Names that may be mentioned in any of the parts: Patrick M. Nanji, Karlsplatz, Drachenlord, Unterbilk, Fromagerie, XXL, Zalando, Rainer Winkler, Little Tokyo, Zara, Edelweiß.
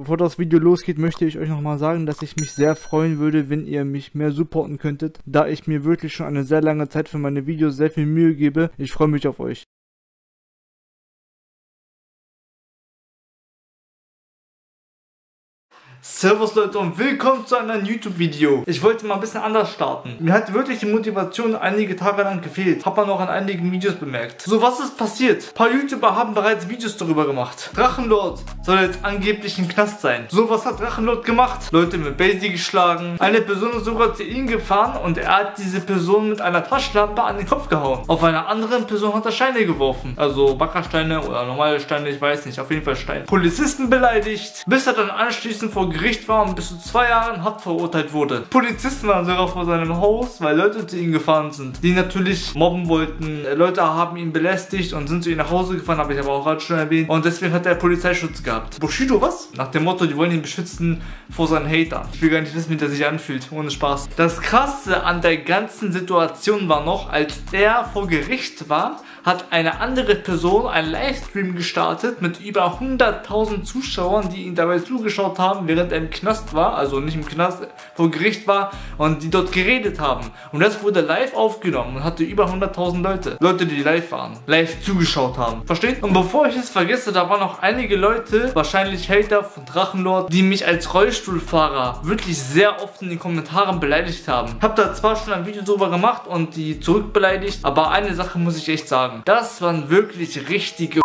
Bevor das Video losgeht, möchte ich euch nochmal sagen, dass ich mich sehr freuen würde, wenn ihr mich mehr supporten könntet, da ich mir wirklich schon eine sehr lange Zeit für meine Videos sehr viel Mühe gebe. Ich freue mich auf euch. Servus Leute und willkommen zu einem YouTube-Video. Ich wollte mal ein bisschen anders starten. Mir hat wirklich die Motivation einige Tage lang gefehlt. Hat man auch an einigen Videos bemerkt. So, was ist passiert? Ein paar YouTuber haben bereits Videos darüber gemacht. Drachenlord soll jetzt angeblich im Knast sein. So, was hat Drachenlord gemacht? Leute mit Basie geschlagen. Eine Person ist sogar zu ihm gefahren und er hat diese Person mit einer Taschenlampe an den Kopf gehauen. Auf einer anderen Person hat er Steine geworfen. Also Backersteine oder normale Steine, ich weiß nicht. Auf jeden Fall Steine. Polizisten beleidigt, bis er dann anschließend vor Gericht war und bis zu 2 Jahren Haft verurteilt wurde. Polizisten waren sogar vor seinem Haus, weil Leute zu ihm gefahren sind, die natürlich mobben wollten. Leute haben ihn belästigt und sind zu ihm nach Hause gefahren, habe ich aber auch gerade schon erwähnt. Und deswegen hat er Polizeischutz gehabt. Bushido was? Nach dem Motto, die wollen ihn beschützen vor seinen Hatern. Ich will gar nicht wissen, wie der sich anfühlt. Ohne Spaß. Das Krasse an der ganzen Situation war noch, als er vor Gericht war, hat eine andere Person einen Livestream gestartet mit über 100.000 Zuschauern, die ihn dabei zugeschaut haben, während er im Knast war, also nicht im Knast, vor Gericht war und die dort geredet haben. Und das wurde live aufgenommen und hatte über 100.000 Leute, die live waren, live zugeschaut haben. Versteht? Und bevor ich es vergesse, da waren noch einige Leute, wahrscheinlich Hater von Drachenlord, die mich als Rollstuhlfahrer wirklich sehr oft in den Kommentaren beleidigt haben. Hab da zwar schon ein Video drüber gemacht und die zurückbeleidigt, aber eine Sache muss ich echt sagen. Das waren wirklich richtige.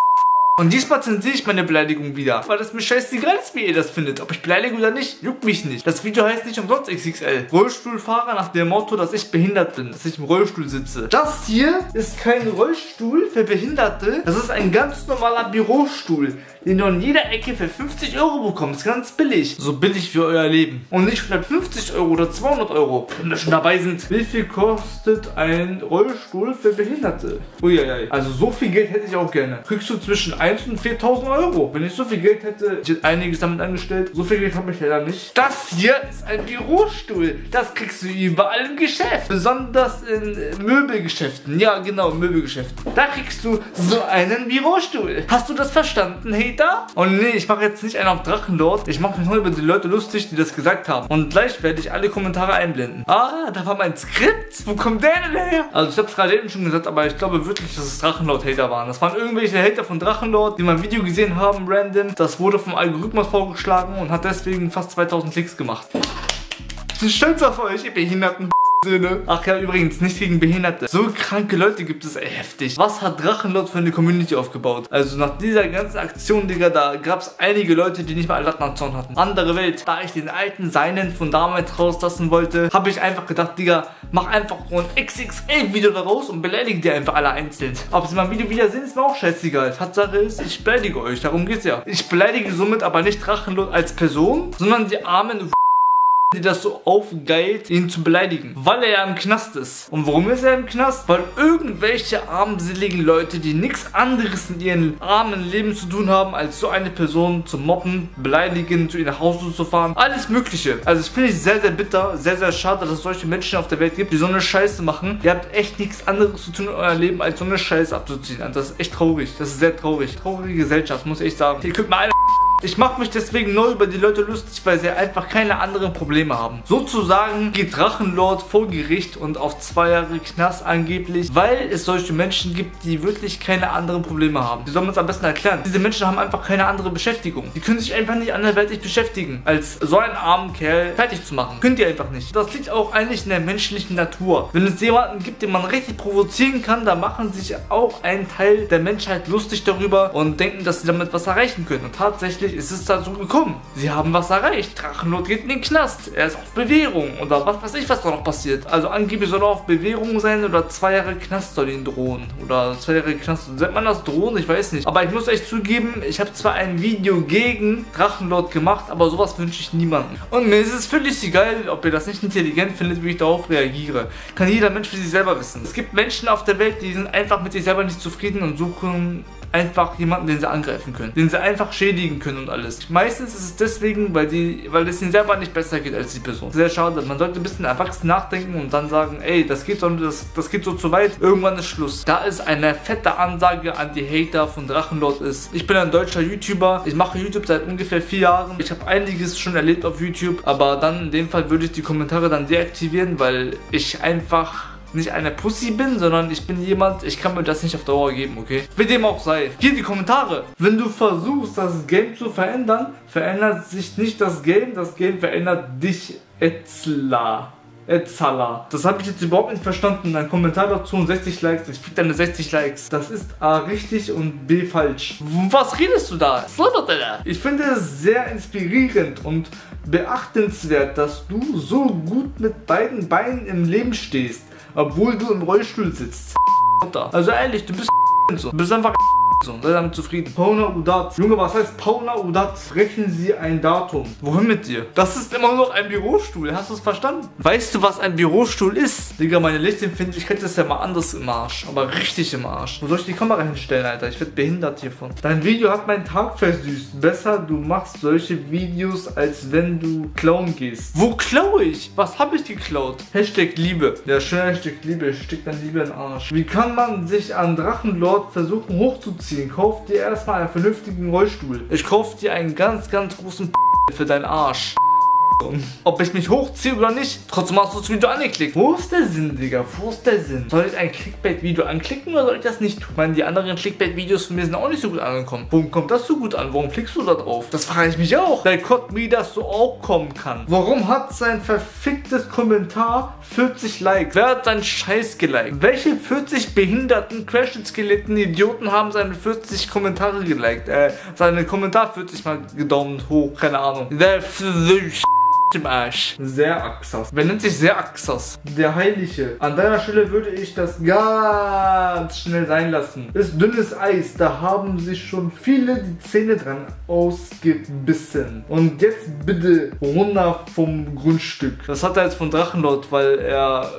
Und diesmal zensiere ich meine Beleidigung wieder, weil das mir scheißegal ist, wie ihr das findet. Ob ich beleidige oder nicht, juckt mich nicht. Das Video heißt nicht umsonst XXL. Rollstuhlfahrer nach dem Motto, dass ich behindert bin, dass ich im Rollstuhl sitze. Das hier ist kein Rollstuhl für Behinderte. Das ist ein ganz normaler Bürostuhl, den du in jeder Ecke für 50 € bekommst. Ganz billig. So billig wie euer Leben. Und nicht 150 € oder 200 €. Wenn wir schon dabei sind. Wie viel kostet ein Rollstuhl für Behinderte? Uiuiui. Also so viel Geld hätte ich auch gerne. Kriegst du zwischen 1 und 4.000 €. Wenn ich so viel Geld hätte, ich hätte einiges damit angestellt. So viel Geld habe ich leider nicht. Das hier ist ein Bürostuhl. Das kriegst du überall im Geschäft. Besonders in Möbelgeschäften. Ja genau, Möbelgeschäften. Da kriegst du so einen Bürostuhl. Hast du das verstanden, hey? Und nee, ich mache jetzt nicht einen auf Drachenlord. Ich mache mich nur über die Leute lustig, die das gesagt haben. Und gleich werde ich alle Kommentare einblenden. Ah, da war mein Skript. Wo kommt der denn her? Also ich habe es gerade eben schon gesagt, aber ich glaube wirklich, dass es Drachenlord-Hater waren. Das waren irgendwelche Hater von Drachenlord, die mein Video gesehen haben, random. Das wurde vom Algorithmus vorgeschlagen und hat deswegen fast 2000 Klicks gemacht. Ich bin stolz auf euch, ihr behinderten Söhne. Ach ja, übrigens, nicht gegen Behinderte. So kranke Leute gibt es, ey, heftig. Was hat Drachenlord für eine Community aufgebaut? Also nach dieser ganzen Aktion, Digga, da gab es einige Leute, die nicht mal Latten am Zaun hatten. Andere Welt. Da ich den alten Seinen von damals rauslassen wollte, habe ich einfach gedacht, Digga, mach einfach ein XXL-Video daraus und beleidige dir einfach alle einzeln. Ob sie mein Video wiedersehen, ist mir auch scheißegal. Tatsache ist, ich beleidige euch, darum geht's ja. Ich beleidige somit aber nicht Drachenlord als Person, sondern die armen, die das so aufgeilt, ihn zu beleidigen. Weil er ja im Knast ist. Und warum ist er im Knast? Weil irgendwelche armseligen Leute, die nichts anderes in ihrem armen Leben zu tun haben, als so eine Person zu mobben, beleidigen, zu ihr nach Hause zu fahren. Alles mögliche. Also das finde ich sehr, sehr bitter, sehr, sehr schade, dass es solche Menschen auf der Welt gibt, die so eine Scheiße machen. Ihr habt echt nichts anderes zu tun in eurem Leben, als so eine Scheiße abzuziehen. Also das ist echt traurig. Das ist sehr traurig. Traurige Gesellschaft, muss ich echt sagen. Ihr könnt mal eine. Ich mache mich deswegen neu über die Leute lustig, weil sie einfach keine anderen Probleme haben. Sozusagen geht Drachenlord vor Gericht und auf 2 Jahre Knast angeblich, weil es solche Menschen gibt, die wirklich keine anderen Probleme haben. Die sollen uns am besten erklären. Diese Menschen haben einfach keine andere Beschäftigung. Die können sich einfach nicht anderweitig beschäftigen, als so einen armen Kerl fertig zu machen. Könnt ihr einfach nicht. Das liegt auch eigentlich in der menschlichen Natur. Wenn es jemanden gibt, den man richtig provozieren kann, da machen sich auch ein Teil der Menschheit lustig darüber und denken, dass sie damit was erreichen können. Und tatsächlich ist es dazu gekommen. Sie haben was erreicht. Drachenlord geht in den Knast. Er ist auf Bewährung. Oder was weiß ich, was da noch passiert. Also angeblich soll er auf Bewährung sein oder 2 Jahre Knast soll ihn drohen. Oder 2 Jahre Knast. Nennt man das drohen? Ich weiß nicht. Aber ich muss echt zugeben, ich habe zwar ein Video gegen Drachenlord gemacht, aber sowas wünsche ich niemandem. Und mir ist es völlig egal, ob ihr das nicht intelligent findet, wie ich darauf reagiere. Kann jeder Mensch für sich selber wissen. Es gibt Menschen auf der Welt, die sind einfach mit sich selber nicht zufrieden und suchen einfach jemanden, den sie angreifen können. Den sie einfach schädigen können. und alles. Meistens ist es deswegen, weil es ihnen selber nicht besser geht als die Person. Sehr schade. Man sollte ein bisschen erwachsen nachdenken und dann sagen, ey, das geht so zu weit. Irgendwann ist Schluss. Da ist eine fette Ansage an die Hater von Drachenlord ist. Ich bin ein deutscher YouTuber. Ich mache YouTube seit ungefähr 4 Jahren. Ich habe einiges schon erlebt auf YouTube, aber dann in dem Fall würde ich die Kommentare dann deaktivieren, weil ich einfach nicht eine Pussy bin, sondern ich bin jemand, ich kann mir das nicht auf Dauer geben, okay? Wie dem auch sei. Hier die Kommentare. Wenn du versuchst, das Game zu verändern, verändert sich nicht das Game. Das Game verändert dich, Etzler. Etzala. Das habe ich jetzt überhaupt nicht verstanden. Ein Kommentar dazu und 60 Likes. Ich krieg deine 60 Likes. Das ist A richtig und B falsch. Was redest du da? Ich finde es sehr inspirierend und beachtenswert, dass du so gut mit beiden Beinen im Leben stehst, obwohl du im Rollstuhl sitzt. Also ehrlich, du bist so. Du bist einfach so. Sei damit zufrieden. Pauna Udat. Junge, was heißt Pauna Udat? Brechen Sie ein Datum. Wohin mit dir? Das ist immer noch ein Bürostuhl. Hast du es verstanden? Weißt du, was ein Bürostuhl ist? Digga, meine Lichtempfindlichkeit ist ja mal anders im Arsch. Aber richtig im Arsch. Wo soll ich die Kamera hinstellen, Alter? Ich werd behindert hiervon. Dein Video hat meinen Tag versüßt. Besser, du machst solche Videos, als wenn du klauen gehst. Wo klaue ich? Was habe ich geklaut? Hashtag Liebe. Ja, schön Hashtag Liebe. Ich steck dein Liebe in den Arsch. Wie kann man sich an Drachenlord versuchen hochzuziehen? Kauf dir erstmal einen vernünftigen Rollstuhl. Ich kauf dir einen ganz, ganz großen für deinen Arsch. Ob ich mich hochziehe oder nicht, trotzdem hast du das Video angeklickt. Wo ist der Sinn, Digga? Wo ist der Sinn? Soll ich ein Clickbait-Video anklicken oder soll ich das nicht tun? Ich meine, die anderen Clickbait-Videos von mir sind auch nicht so gut angekommen. Warum kommt das so gut an? Warum klickst du da drauf? Das frage ich mich auch. Weil Gott mir das so auch kommen kann. Warum hat sein verficktes Kommentar 40 Likes? Wer hat seinen Scheiß geliked? Welche 40 behinderten, crash-skeletten Idioten haben seine 40 Kommentare geliked? Seine Kommentar 40 mal gedaumt hoch. Keine Ahnung. Im Arsch. Sehr Axas. Wer nennt sich sehr Axas? Der Heilige. An deiner Stelle würde ich das ganz schnell sein lassen. Ist dünnes Eis. Da haben sich schon viele die Zähne dran ausgebissen. Und jetzt bitte runter vom Grundstück. Das hat er jetzt von Drachenlord, weil er...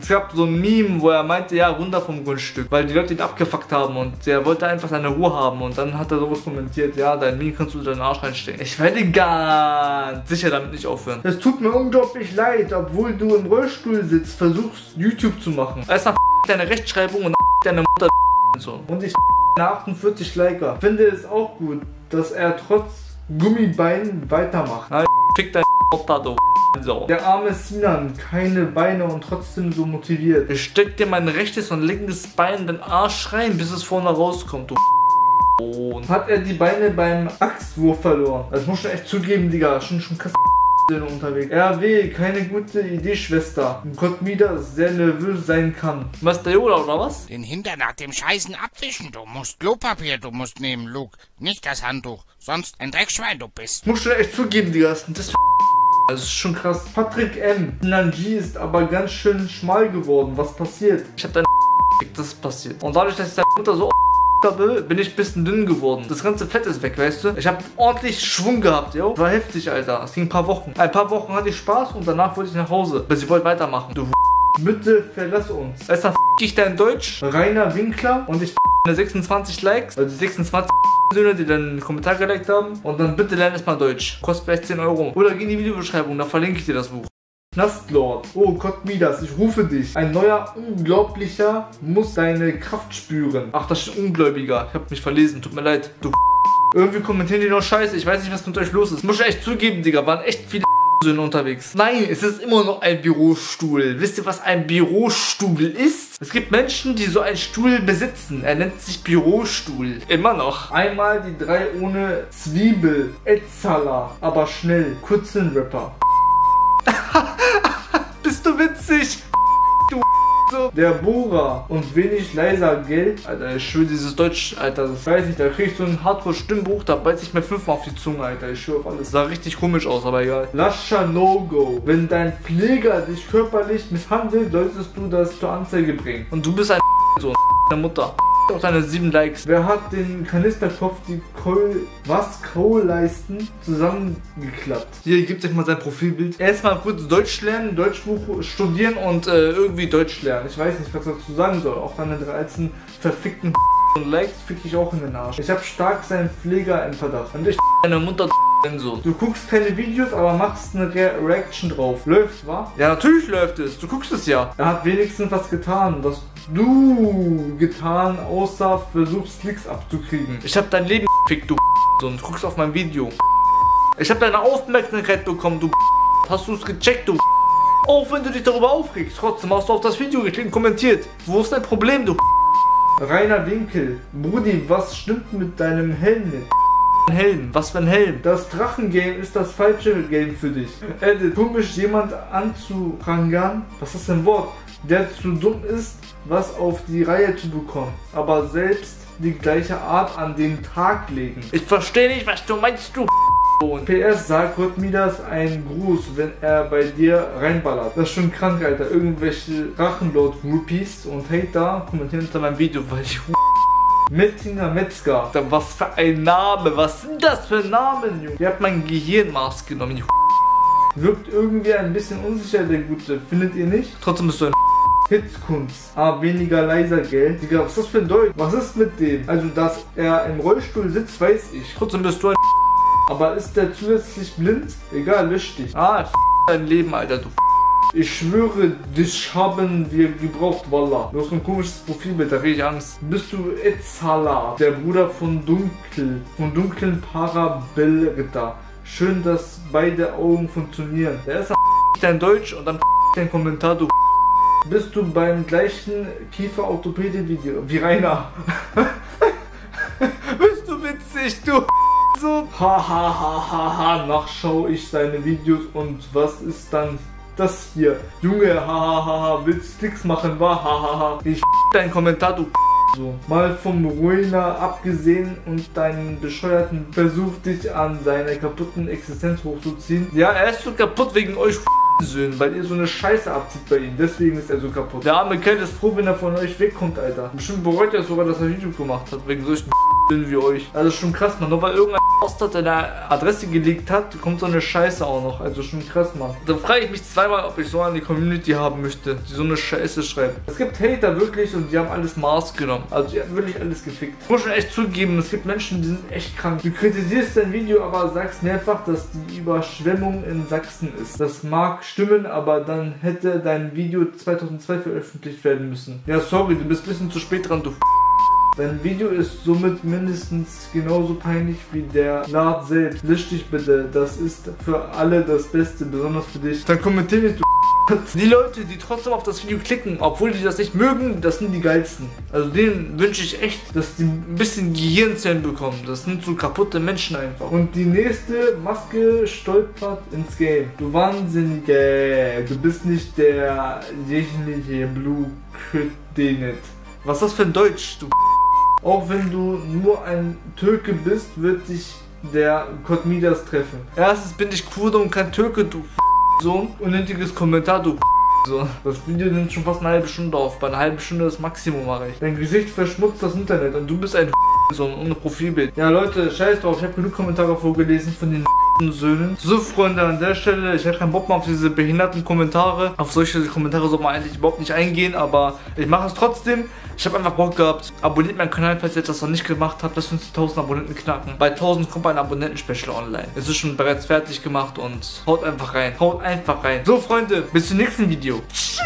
Es gab so ein Meme, wo er meinte, ja, runter vom Grundstück, weil die Leute ihn abgefuckt haben und der wollte einfach seine Ruhe haben und dann hat er sowas kommentiert, ja, dein Meme kannst du deinen Arsch reinstecken. Ich werde ganz sicher damit nicht aufhören. Es tut mir unglaublich leid, obwohl du im Rollstuhl sitzt, versuchst YouTube zu machen. Erstmal deine Rechtschreibung und deine Mutter und so. Und ich nach 48 Liker. Finde es auch gut, dass er trotz Gummibeinen weitermacht. Na, fick dein Mutter, du. So. Der arme Sinan, keine Beine und trotzdem so motiviert. Ich steck dir mein rechtes und linkes Bein in den Arsch rein, bis es vorne rauskommt, du. Hat er die Beine beim Axtwurf verloren? Das muss ich echt zugeben, Digga. Schon krass unterwegs. RW, keine gute Idee, Schwester. Gott wieder sehr nervös sein kann. Master Yoda, oder was? Den Hintern nach dem Scheißen abwischen. Du musst Klopapier, du musst nehmen, Luke. Nicht das Handtuch, sonst ein Dreckschwein du bist. Muss ich echt zugeben, Digga. Das also ist schon krass. Patrick M. Nanji ist aber ganz schön schmal geworden. Was passiert? Ich hab deine das ist passiert. Und dadurch, dass ich deine Mutter so habe, bin ich ein bisschen dünn geworden. Das ganze Fett ist weg, weißt du? Ich habe ordentlich Schwung gehabt, yo. War heftig, Alter. Es ging ein paar Wochen. Ein paar Wochen hatte ich Spaß und danach wollte ich nach Hause. Weil sie wollte weitermachen. Du bitte verlass uns. Erst dann f*** ich dein Deutsch. Rainer Winkler. Und ich f*** 26 Likes. Also 26 Söhne, die deinen Kommentar geliked haben. Und dann bitte lern erstmal Deutsch. Kostet vielleicht 10 Euro. Oder geh in die Videobeschreibung, da verlinke ich dir das Buch. Knastlord, oh Gott Midas, ich rufe dich. Ein neuer Unglaublicher muss deine Kraft spüren. Ach, das ist Ungläubiger. Ich hab mich verlesen, tut mir leid. Du irgendwie kommentieren die noch Scheiße. Ich weiß nicht, was mit euch los ist. Muss ich echt zugeben, Digga. Waren echt viele Söhne unterwegs. Nein, es ist immer noch ein Bürostuhl. Wisst ihr, was ein Bürostuhl ist? Es gibt Menschen, die so einen Stuhl besitzen. Er nennt sich Bürostuhl. Immer noch. Einmal die 3 ohne Zwiebel. Etzala. Aber schnell. Kurzen Rapper. Bist du witzig? Du so. Der Bohrer. Und wenig leiser, gell? Alter, ich schwöre, dieses Deutsch, Alter. Das weiß ich. Da krieg ich so ein Hardcore-Stimmbuch. Da beiß ich mir 5-mal auf die Zunge, Alter. Ich schwöre auf alles. Sah richtig komisch aus, aber egal. Lascher No-Go. Wenn dein Pfleger dich körperlich misshandelt, solltest du das zur Anzeige bringen. Und du bist ein Sohn deiner Mutter. Auch deine 7 Likes. Wer hat den Kanisterkopf, die Kohlleisten zusammengeklappt? Hier gibt euch mal sein Profilbild. Erstmal kurz Deutsch lernen, Deutschbuch studieren und irgendwie Deutsch lernen. Ich weiß nicht, was dazu sagen soll. Auch deine 13 verfickten und Likes fick ich auch in den Arsch. Ich hab stark seinen Pfleger im Verdacht. Und ich deine Mutter so. Du guckst keine Videos, aber machst eine Reaction drauf. Läuft's, wa? Ja, natürlich läuft es. Du guckst es ja. Er hat wenigstens was getan, was du getan, außer versuchst Klicks abzukriegen. Ich hab dein Leben gefickt, du und guckst auf mein Video. Ich hab deine Aufmerksamkeit bekommen, du hast du's gecheckt, du. Auch wenn du dich darüber aufregst, trotzdem hast du auf das Video geklickt und kommentiert. Wo ist dein Problem, du? Rainer Winkler, Brudi, was stimmt mit deinem Helm nicht? Helm, was für ein Helm? Das Drachengame ist das falsche Game für dich. Edit, komisch jemand anzurangern, was ist ein Wort, der zu dumm ist, was auf die Reihe zu bekommen, aber selbst die gleiche Art an den Tag legen. Ich verstehe nicht, was du meinst, du. Und PS sagt Gott mir das einen Gruß, wenn er bei dir reinballert. Das ist schon krank, Alter. Irgendwelche Drachenlord-Groupies und Hater kommentieren unter meinem Video, weil ich Mettinger Metzger. Was für ein Name, was sind das für Namen, Junge? Ihr habt mein Gehirnmaß genommen, ihr wirkt irgendwie ein bisschen unsicher, der Gute, findet ihr nicht? Trotzdem bist du ein Hitzkunst. Ah, weniger leiser, gell? Digga, was ist das für ein Deutsch? Was ist mit dem? Also, dass er im Rollstuhl sitzt, weiß ich. Trotzdem bist du ein aber ist der zusätzlich blind? Egal, lösch dich. Ah, dein Leben, Alter, du. Ich schwöre, dich haben wir gebraucht, Wallah. Du hast ein komisches Profilbild, da krieg ich Angst. Bist du Etzala, der Bruder von Dunkel, von dunklen Parabellritter. Schön, dass beide Augen funktionieren. Der ist dein Deutsch und dann dein Kommentar, du. Bist du beim gleichen Kieferorthopäde-Video wie Rainer? Bist du witzig, du. So, ha ha ha ha ha, nachschau ich seine Videos und was ist dann das hier? Junge, ha ha ha ha, willst Klicks machen, wa ha ha ha. Ich dein Kommentar, du so. Mal vom Ruiner abgesehen und deinen bescheuerten Versuch, dich an seiner kaputten Existenz hochzuziehen. Ja, er ist so kaputt wegen euch Söhnen, weil ihr so eine Scheiße abzieht bei ihm. Deswegen ist er so kaputt. Der arme Kerl ist froh, wenn er von euch wegkommt, Alter. Bestimmt bereut er sogar, dass er YouTube gemacht hat, wegen solchen wie euch. Also schon krass, man. Nur weil irgendein Bastard eine Adresse gelegt hat, kommt so eine Scheiße auch noch. Also schon krass, man. Da frage ich mich zweimal, ob ich so eine Community haben möchte, die so eine Scheiße schreibt. Es gibt Hater wirklich und die haben alles Maß genommen. Also die haben wirklich alles gefickt. Ich muss schon echt zugeben, es gibt Menschen, die sind echt krank. Du kritisierst dein Video, aber sagst mehrfach, dass die Überschwemmung in Sachsen ist. Das mag stimmen, aber dann hätte dein Video 2002 veröffentlicht werden müssen. Ja, sorry, du bist ein bisschen zu spät dran, du. Dein Video ist somit mindestens genauso peinlich wie der Lad selbst. Lisch dich bitte, das ist für alle das Beste, besonders für dich. Dann kommentier nicht, du. Die Leute, die trotzdem auf das Video klicken, obwohl die das nicht mögen, das sind die geilsten. Also denen wünsche ich echt, dass die ein bisschen Gehirnzellen bekommen. Das sind so kaputte Menschen einfach. Und die nächste Maske stolpert ins Game. Du Wahnsinnige, du bist nicht der jegliche Blue Kredit. Was ist das für ein Deutsch, du? Auch wenn du nur ein Türke bist, wird dich der Gott Midas treffen. Erstens bin ich Kurde und kein Türke, du Sohn. Unnötiges Kommentar, du Sohn. Das Video nimmt schon fast eine halbe Stunde auf. Bei einer halben Stunde das Maximum erreicht. Dein Gesicht verschmutzt das Internet und du bist ein Sohn ohne Profilbild. Ja, Leute, scheiß drauf. Ich habe genug Kommentare vorgelesen von den Söhnen. So, Freunde, an der Stelle, ich habe keinen Bock mehr auf diese behinderten Kommentare. Auf solche Kommentare soll man eigentlich überhaupt nicht eingehen, aber ich mache es trotzdem. Ich habe einfach Bock gehabt. Abonniert meinen Kanal, falls ihr das noch nicht gemacht habt. Lasst uns die 1000 Abonnenten knacken. Bei 1000 kommt ein Abonnenten-Special online. Es ist schon bereits fertig gemacht und haut einfach rein. Haut einfach rein. So, Freunde, bis zum nächsten Video. Tschüss.